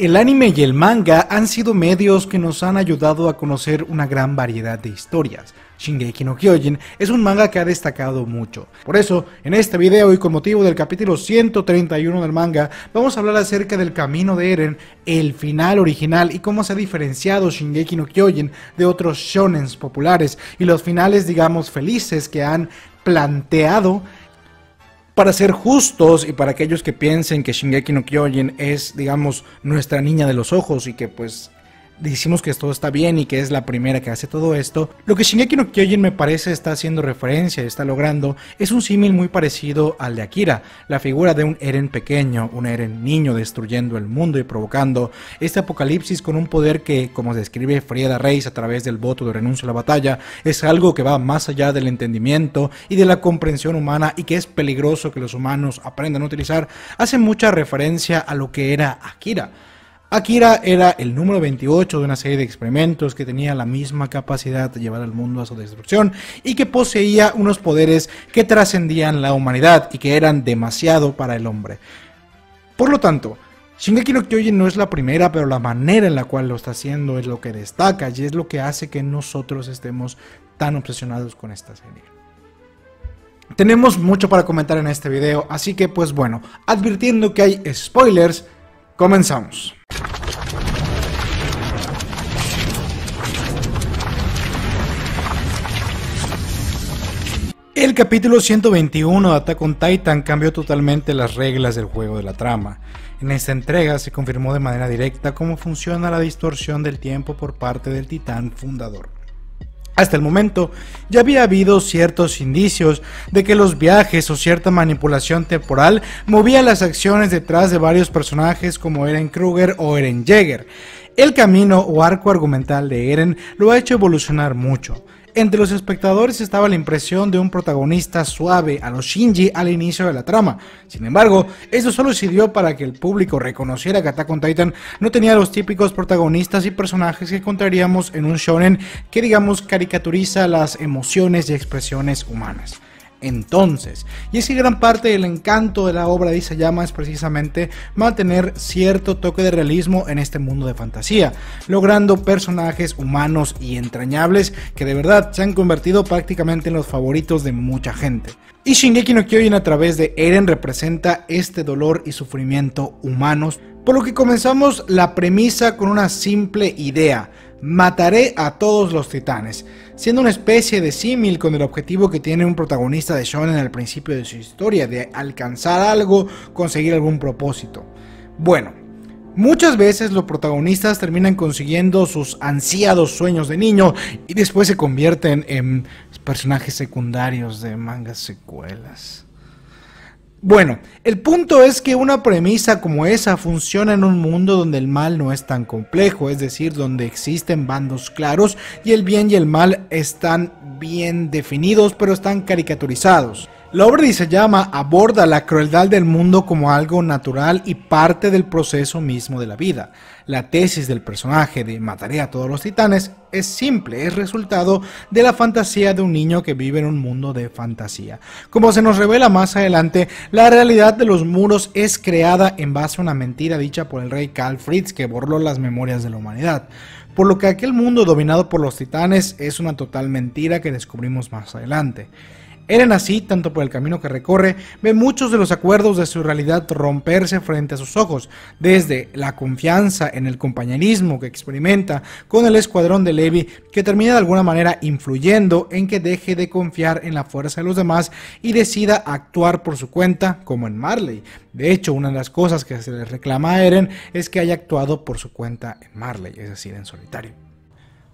El anime y el manga han sido medios que nos han ayudado a conocer una gran variedad de historias. Shingeki no Kyojin es un manga que ha destacado mucho. Por eso, en este video y con motivo del capítulo 131 del manga, vamos a hablar acerca del camino de Eren, el final original y cómo se ha diferenciado Shingeki no Kyojin de otros shonens populares y los finales, digamos, felices que han planteado. Para ser justos y para aquellos que piensen que Shingeki no Kyojin es, digamos, nuestra niña de los ojos y que pues decimos que todo está bien y que es la primera que hace todo esto, lo que Shingeki no Kyojin me parece está haciendo referencia, está logrando, es un símil muy parecido al de Akira, la figura de un Eren pequeño, un Eren niño destruyendo el mundo y provocando este apocalipsis con un poder que, como describe Frieda Reiss a través del voto de renuncio a la batalla, es algo que va más allá del entendimiento y de la comprensión humana y que es peligroso que los humanos aprendan a utilizar, hace mucha referencia a lo que era Akira. Akira era el número 28 de una serie de experimentos que tenía la misma capacidad de llevar al mundo a su destrucción y que poseía unos poderes que trascendían la humanidad y que eran demasiado para el hombre. Por lo tanto, Shingeki no Kyojin no es la primera, pero la manera en la cual lo está haciendo es lo que destaca y es lo que hace que nosotros estemos tan obsesionados con esta serie. Tenemos mucho para comentar en este video, así que pues bueno, advirtiendo que hay spoilers, comenzamos. El capítulo 121 de Attack on Titan cambió totalmente las reglas del juego de la trama. En esta entrega se confirmó de manera directa cómo funciona la distorsión del tiempo por parte del titán fundador. Hasta el momento ya había habido ciertos indicios de que los viajes o cierta manipulación temporal movía las acciones detrás de varios personajes como Eren Kruger o Eren Jaeger. El camino o arco argumental de Eren lo ha hecho evolucionar mucho. Entre los espectadores estaba la impresión de un protagonista suave a los Shinji al inicio de la trama. Sin embargo, eso solo sirvió para que el público reconociera que Attack on Titan no tenía los típicos protagonistas y personajes que encontraríamos en un shonen que, digamos, caricaturiza las emociones y expresiones humanas. Entonces, y es que gran parte del encanto de la obra de Isayama es precisamente mantener cierto toque de realismo en este mundo de fantasía, logrando personajes humanos y entrañables que de verdad se han convertido prácticamente en los favoritos de mucha gente. Y Shingeki no Kyojin a través de Eren representa este dolor y sufrimiento humanos, por lo que comenzamos la premisa con una simple idea: mataré a todos los titanes, siendo una especie de símil con el objetivo que tiene un protagonista de shonen al principio de su historia, de alcanzar algo, conseguir algún propósito. Bueno, muchas veces los protagonistas terminan consiguiendo sus ansiados sueños de niño y después se convierten en personajes secundarios de mangas secuelas. Bueno, el punto es que una premisa como esa funciona en un mundo donde el mal no es tan complejo, es decir, donde existen bandos claros y el bien y el mal están bien definidos, pero están caricaturizados. La obra de Isayama aborda la crueldad del mundo como algo natural y parte del proceso mismo de la vida. La tesis del personaje de mataré a todos los titanes es simple, es resultado de la fantasía de un niño que vive en un mundo de fantasía. Como se nos revela más adelante, la realidad de los muros es creada en base a una mentira dicha por el rey Karl Fritz que borró las memorias de la humanidad. Por lo que aquel mundo dominado por los titanes es una total mentira que descubrimos más adelante. Eren así, tanto por el camino que recorre, ve muchos de los acuerdos de su realidad romperse frente a sus ojos, desde la confianza en el compañerismo que experimenta con el escuadrón de Levi, que termina de alguna manera influyendo en que deje de confiar en la fuerza de los demás y decida actuar por su cuenta, como en Marley. De hecho, una de las cosas que se le reclama a Eren es que haya actuado por su cuenta en Marley, es decir, en solitario.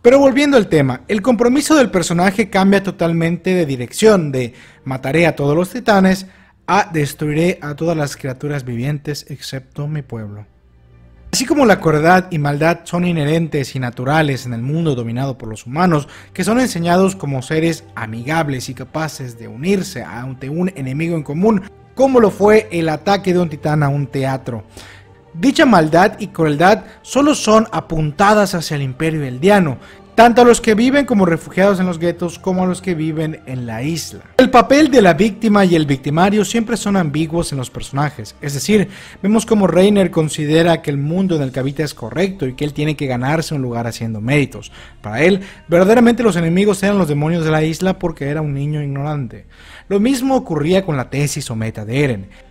Pero volviendo al tema, el compromiso del personaje cambia totalmente de dirección, de mataré a todos los titanes a destruiré a todas las criaturas vivientes excepto mi pueblo. Así como la crueldad y maldad son inherentes y naturales en el mundo dominado por los humanos, que son enseñados como seres amigables y capaces de unirse ante un enemigo en común, como lo fue el ataque de un titán a un teatro. Dicha maldad y crueldad solo son apuntadas hacia el imperio eldiano, tanto a los que viven como refugiados en los guetos, como a los que viven en la isla. El papel de la víctima y el victimario siempre son ambiguos en los personajes, es decir, vemos como Reiner considera que el mundo en el que habita es correcto y que él tiene que ganarse un lugar haciendo méritos. Para él, verdaderamente los enemigos eran los demonios de la isla porque era un niño ignorante. Lo mismo ocurría con la tesis o meta de Eren.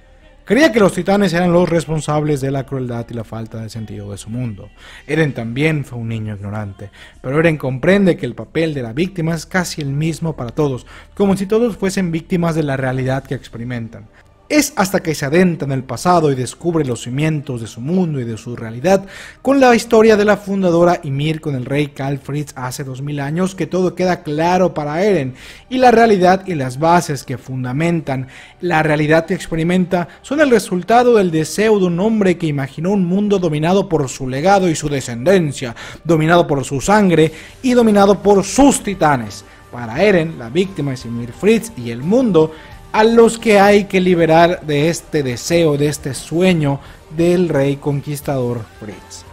Creía que los titanes eran los responsables de la crueldad y la falta de sentido de su mundo. Eren también fue un niño ignorante, pero Eren comprende que el papel de la víctima es casi el mismo para todos, como si todos fuesen víctimas de la realidad que experimentan. Es hasta que se adentra en el pasado y descubre los cimientos de su mundo y de su realidad con la historia de la fundadora Ymir con el rey Karl Fritz hace 2000 años que todo queda claro para Eren, y la realidad y las bases que fundamentan la realidad que experimenta son el resultado del deseo de un hombre que imaginó un mundo dominado por su legado y su descendencia, dominado por su sangre y dominado por sus titanes. Para Eren, la víctima es Ymir Fritz y el mundo a los que hay que liberar de este deseo, de este sueño del rey conquistador Fritz.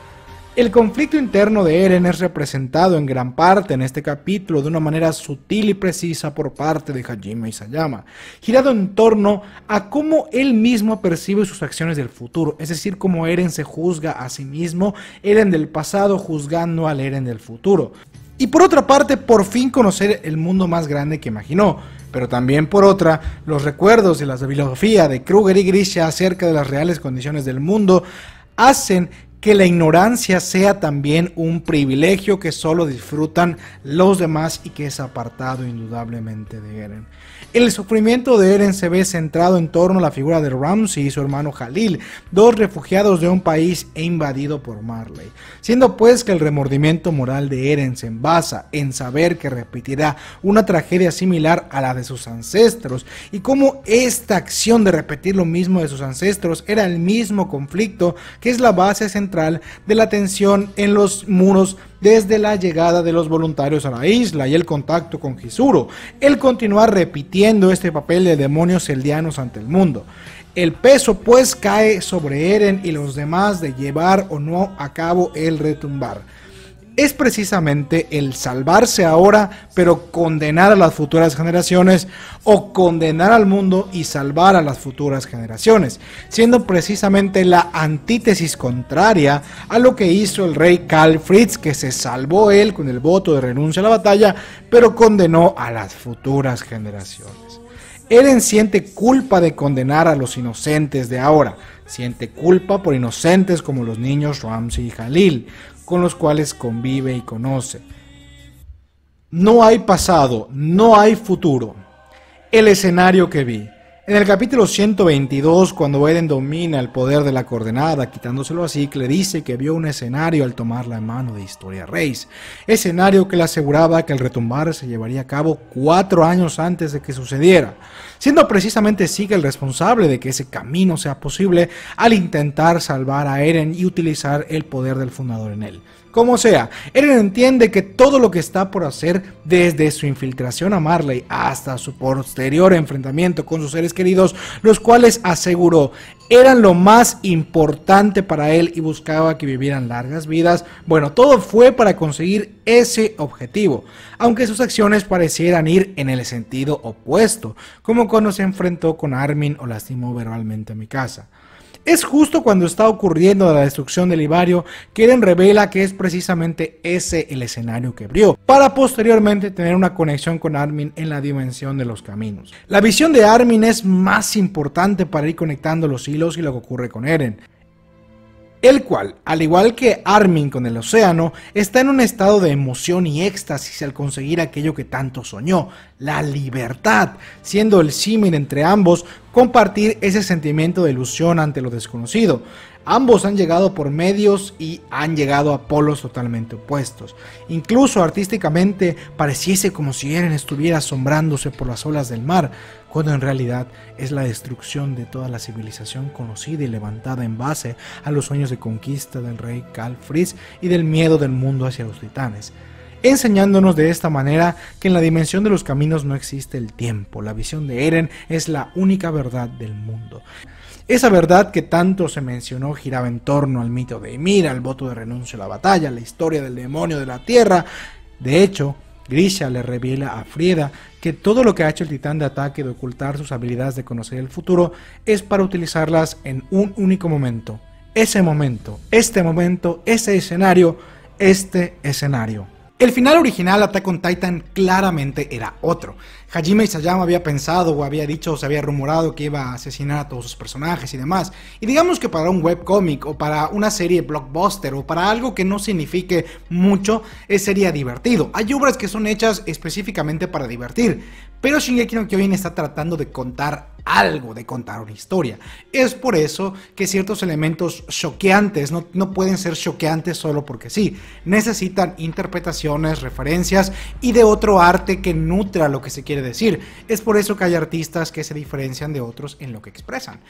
El conflicto interno de Eren es representado en gran parte en este capítulo de una manera sutil y precisa por parte de Hajime Isayama, girado en torno a cómo él mismo percibe sus acciones del futuro, es decir, cómo Eren se juzga a sí mismo, Eren del pasado juzgando al Eren del futuro. Y por otra parte, por fin conocer el mundo más grande que imaginó, pero también por otra, los recuerdos y la filosofía de Kruger y Grisha acerca de las reales condiciones del mundo hacen que la ignorancia sea también un privilegio que solo disfrutan los demás y que es apartado indudablemente de Eren. El sufrimiento de Eren se ve centrado en torno a la figura de Ramzi y su hermano Khalil, dos refugiados de un país invadido por Marley, siendo pues que el remordimiento moral de Eren se envasa en saber que repetirá una tragedia similar a la de sus ancestros, y cómo esta acción de repetir lo mismo de sus ancestros era el mismo conflicto que es la base central de la tensión en los muros desde la llegada de los voluntarios a la isla y el contacto con Hizuru, el continuar repitiendo este papel de demonios eldianos ante el mundo. El peso pues cae sobre Eren y los demás de llevar o no a cabo el retumbar. Es precisamente el salvarse ahora, pero condenar a las futuras generaciones, o condenar al mundo y salvar a las futuras generaciones, siendo precisamente la antítesis contraria a lo que hizo el rey Karl Fritz, que se salvó él con el voto de renuncia a la batalla, pero condenó a las futuras generaciones. Eren siente culpa de condenar a los inocentes de ahora, siente culpa por inocentes como los niños Ramzi y Khalil, con los cuales convive y conoce. No hay pasado, no hay futuro. El escenario que vi. En el capítulo 122, cuando Eren domina el poder de la coordenada, quitándoselo a Zeke, le dice que vio un escenario al tomar la mano de Historia Reiss, escenario que le aseguraba que el retumbar se llevaría a cabo 4 años antes de que sucediera, siendo precisamente Zeke el responsable de que ese camino sea posible al intentar salvar a Eren y utilizar el poder del fundador en él. Como sea, Eren entiende que todo lo que está por hacer, desde su infiltración a Marley hasta su posterior enfrentamiento con sus seres queridos, los cuales aseguró eran lo más importante para él y buscaba que vivieran largas vidas, bueno, todo fue para conseguir ese objetivo, aunque sus acciones parecieran ir en el sentido opuesto, como cuando se enfrentó con Armin o lastimó verbalmente a Mikasa. Es justo cuando está ocurriendo la destrucción de Liberio que Eren revela que es precisamente ese el escenario que abrió, para posteriormente tener una conexión con Armin en la dimensión de los caminos. La visión de Armin es más importante para ir conectando los hilos y lo que ocurre con Eren, el cual, al igual que Armin con el océano, está en un estado de emoción y éxtasis al conseguir aquello que tanto soñó, la libertad, siendo el símil entre ambos compartir ese sentimiento de ilusión ante lo desconocido. Ambos han llegado por medios y han llegado a polos totalmente opuestos. Incluso artísticamente pareciese como si Eren estuviera asombrándose por las olas del mar, cuando en realidad es la destrucción de toda la civilización conocida y levantada en base a los sueños de conquista del rey Karl Fritz y del miedo del mundo hacia los titanes, enseñándonos de esta manera que en la dimensión de los caminos no existe el tiempo. La visión de Eren es la única verdad del mundo. Esa verdad que tanto se mencionó giraba en torno al mito de Ymir, al voto de renuncia a la batalla, la historia del demonio de la tierra, De hecho, Grisha le revela a Frieda que todo lo que ha hecho el titán de ataque de ocultar sus habilidades de conocer el futuro es para utilizarlas en un único momento. Ese momento, este momento, ese escenario, este escenario. El final original de Attack on Titan claramente era otro. Hajime Isayama había pensado o había dicho o se había rumorado que iba a asesinar a todos sus personajes y demás. Y digamos que para un webcomic o para una serie blockbuster o para algo que no signifique mucho, sería divertido. Hay obras que son hechas específicamente para divertir, pero Shingeki no Kyojin está tratando de contar algo, de contar una historia. Es por eso que ciertos elementos choqueantes no pueden ser choqueantes solo porque sí. Necesitan interpretaciones, referencias y de otro arte que nutra lo que se quiere decir. Es por eso que hay artistas que se diferencian de otros en lo que expresan.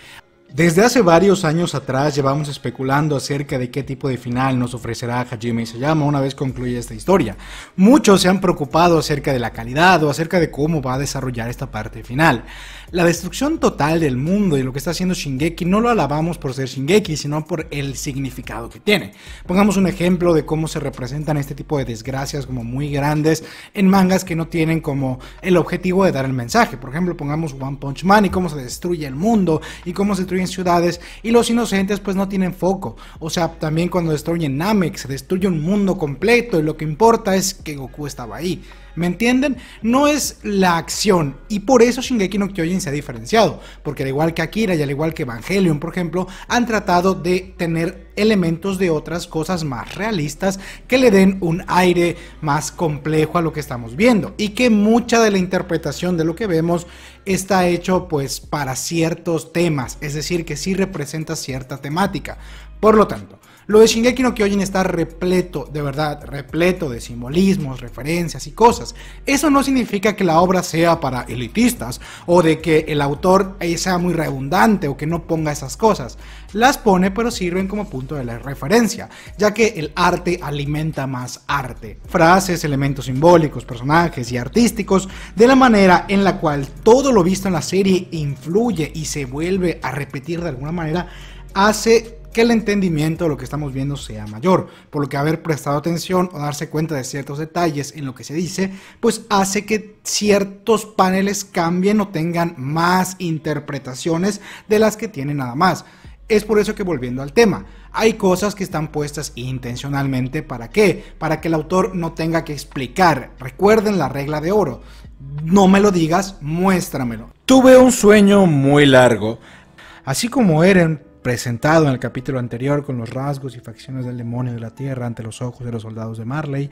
Desde hace varios años atrás llevamos especulando acerca de qué tipo de final nos ofrecerá Hajime Isayama una vez concluida esta historia. Muchos se han preocupado acerca de la calidad o acerca de cómo va a desarrollar esta parte final. La destrucción total del mundo y lo que está haciendo Shingeki no lo alabamos por ser Shingeki, sino por el significado que tiene. Pongamos un ejemplo de cómo se representan este tipo de desgracias como muy grandes en mangas que no tienen como el objetivo de dar el mensaje. Por ejemplo, pongamos One Punch Man y cómo se destruye el mundo y cómo se destruye ciudades y los inocentes pues no tienen foco. O sea, también cuando destruyen Namek se destruye un mundo completo y lo que importa es que Goku estaba ahí. ¿Me entienden? No es la acción, y por eso Shingeki no Kyojin se ha diferenciado, porque al igual que Akira y al igual que Evangelion, por ejemplo, han tratado de tener elementos de otras cosas más realistas que le den un aire más complejo a lo que estamos viendo, y que mucha de la interpretación de lo que vemos está hecho pues para ciertos temas, es decir, que sí representa cierta temática. Por lo tanto, lo de Shingeki no Kyojin está repleto, de verdad, repleto de simbolismos, referencias y cosas. Eso no significa que la obra sea para elitistas o de que el autor sea muy redundante o que no ponga esas cosas. Las pone, pero sirven como punto de la referencia, ya que el arte alimenta más arte. Frases, elementos simbólicos, personajes y artísticos, de la manera en la cual todo lo visto en la serie influye y se vuelve a repetir de alguna manera, hace que el entendimiento de lo que estamos viendo sea mayor, por lo que haber prestado atención o darse cuenta de ciertos detalles en lo que se dice, pues hace que ciertos paneles cambien o tengan más interpretaciones de las que tienen nada más. Es por eso que, volviendo al tema, hay cosas que están puestas intencionalmente. ¿Para qué? Para que el autor no tenga que explicar. Recuerden la regla de oro: no me lo digas, muéstramelo. Tuve un sueño muy largo. Así como Eren, presentado en el capítulo anterior con los rasgos y facciones del demonio de la tierra ante los ojos de los soldados de Marley,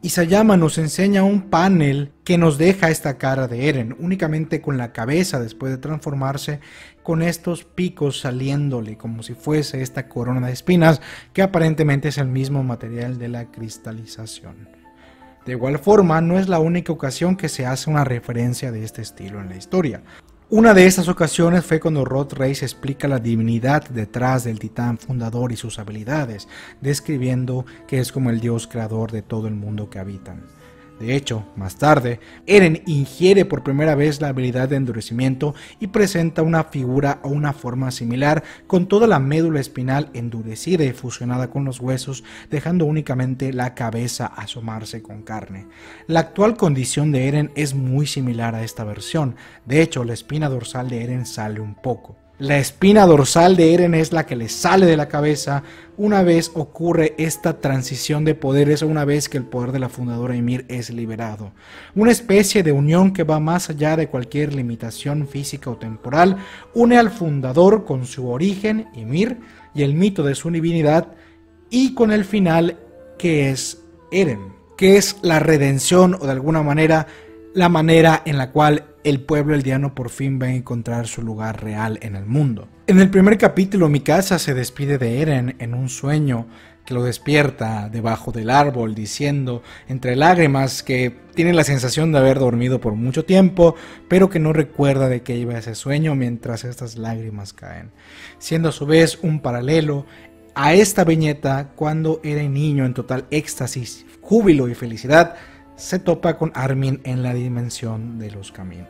Isayama nos enseña un panel que nos deja esta cara de Eren, únicamente con la cabeza después de transformarse, con estos picos saliéndole como si fuese esta corona de espinas, que aparentemente es el mismo material de la cristalización. De igual forma, no es la única ocasión que se hace una referencia de este estilo en la historia. Una de estas ocasiones fue cuando Rod Reiss explica la divinidad detrás del titán fundador y sus habilidades, describiendo que es como el dios creador de todo el mundo que habitan. De hecho, más tarde, Eren ingiere por primera vez la habilidad de endurecimiento y presenta una figura o una forma similar, con toda la médula espinal endurecida y fusionada con los huesos, dejando únicamente la cabeza asomarse con carne. La actual condición de Eren es muy similar a esta versión. De hecho, la espina dorsal de Eren sale un poco. La espina dorsal de Eren es la que le sale de la cabeza una vez ocurre esta transición de poderes, una vez que el poder de la fundadora Ymir es liberado. Una especie de unión que va más allá de cualquier limitación física o temporal, une al fundador con su origen, Ymir, y el mito de su divinidad, y con el final que es Eren, que es la redención o de alguna manera la manera en la cual el pueblo eldiano por fin va a encontrar su lugar real en el mundo. En el primer capítulo, Mikasa se despide de Eren en un sueño que lo despierta debajo del árbol, diciendo entre lágrimas que tiene la sensación de haber dormido por mucho tiempo, pero que no recuerda de qué iba ese sueño mientras estas lágrimas caen, siendo a su vez un paralelo a esta viñeta cuando Eren niño, en total éxtasis, júbilo y felicidad, se topa con Armin en la dimensión de los caminos.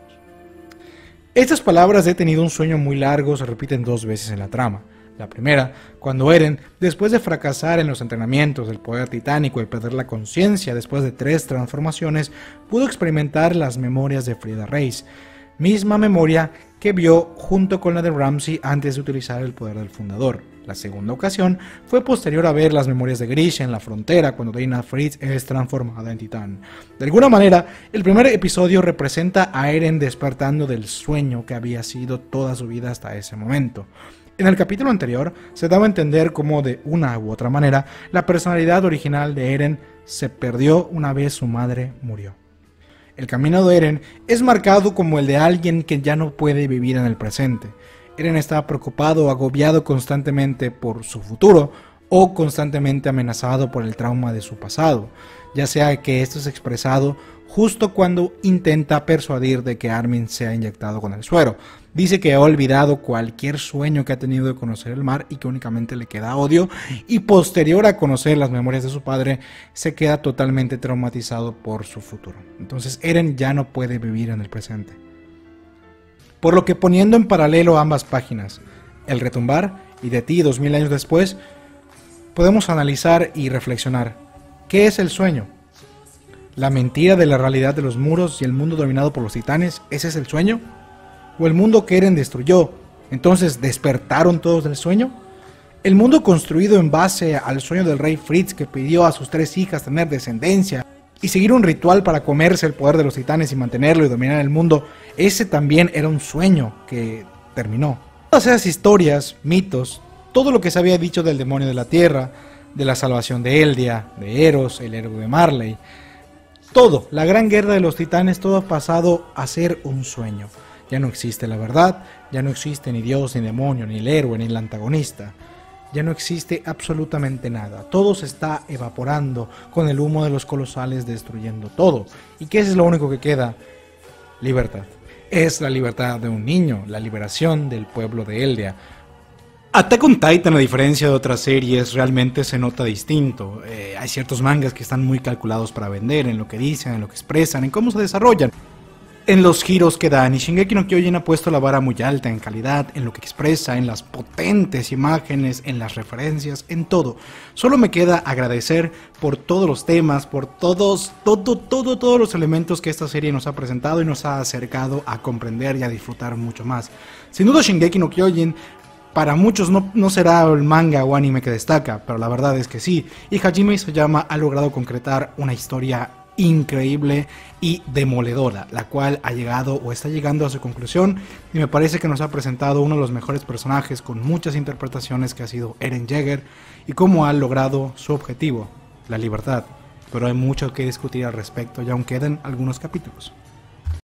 Estas palabras de "he tenido un sueño muy largo" se repiten dos veces en la trama. La primera, cuando Eren, después de fracasar en los entrenamientos del poder titánico y perder la conciencia después de 3 transformaciones, pudo experimentar las memorias de Frieda Reiss, misma memoria que vio junto con la de Ramzi antes de utilizar el poder del fundador. La segunda ocasión fue posterior a ver las memorias de Grisha en la frontera cuando Dina Fritz es transformada en titán. De alguna manera, el primer episodio representa a Eren despertando del sueño que había sido toda su vida hasta ese momento. En el capítulo anterior se daba a entender cómo de una u otra manera la personalidad original de Eren se perdió una vez su madre murió. El camino de Eren es marcado como el de alguien que ya no puede vivir en el presente. Eren está preocupado o agobiado constantemente por su futuro o constantemente amenazado por el trauma de su pasado, ya sea que esto es expresado justo cuando intenta persuadir de que Armin sea inyectado con el suero. Dice que ha olvidado cualquier sueño que ha tenido de conocer el mar y que únicamente le queda odio, y posterior a conocer las memorias de su padre, se queda totalmente traumatizado por su futuro. Entonces Eren ya no puede vivir en el presente. Por lo que, poniendo en paralelo ambas páginas, El retumbar y De ti 2000 años después, podemos analizar y reflexionar. ¿Qué es el sueño? ¿La mentira de la realidad de los muros y el mundo dominado por los titanes, ese es el sueño? ¿O el mundo que Eren destruyó, entonces despertaron todos del sueño? ¿El mundo construido en base al sueño del rey Fritz que pidió a sus 3 hijas tener descendencia y seguir un ritual para comerse el poder de los titanes y mantenerlo y dominar el mundo, ese también era un sueño que terminó? Todas esas historias, mitos, todo lo que se había dicho del demonio de la tierra, de la salvación de Eldia, de Eros, el héroe de Marley, todo, la gran guerra de los titanes, todo ha pasado a ser un sueño. Ya no existe la verdad, ya no existe ni Dios, ni demonio, ni el héroe, ni el antagonista. Ya no existe absolutamente nada. Todo se está evaporando con el humo de los colosales destruyendo todo. ¿Y qué es lo único que queda? Libertad. Es la libertad de un niño, la liberación del pueblo de Eldia. Attack on Titan, a diferencia de otras series, realmente se nota distinto. Hay ciertos mangas que están muy calculados para vender, en lo que dicen, en lo que expresan, en cómo se desarrollan, en los giros que dan. Y Shingeki no Kyojin ha puesto la vara muy alta en calidad, en lo que expresa, en las potentes imágenes, en las referencias, en todo. Solo me queda agradecer por todos los temas, por todos los elementos que esta serie nos ha presentado y nos ha acercado a comprender y a disfrutar mucho más. Sin duda Shingeki no Kyojin para muchos no será el manga o anime que destaca, pero la verdad es que sí, y Hajime Isayama ha logrado concretar una historia increíble y demoledora, la cual ha llegado o está llegando a su conclusión, y me parece que nos ha presentado uno de los mejores personajes con muchas interpretaciones que ha sido Eren Jaeger, y cómo ha logrado su objetivo, la libertad. Pero hay mucho que discutir al respecto y aún quedan algunos capítulos.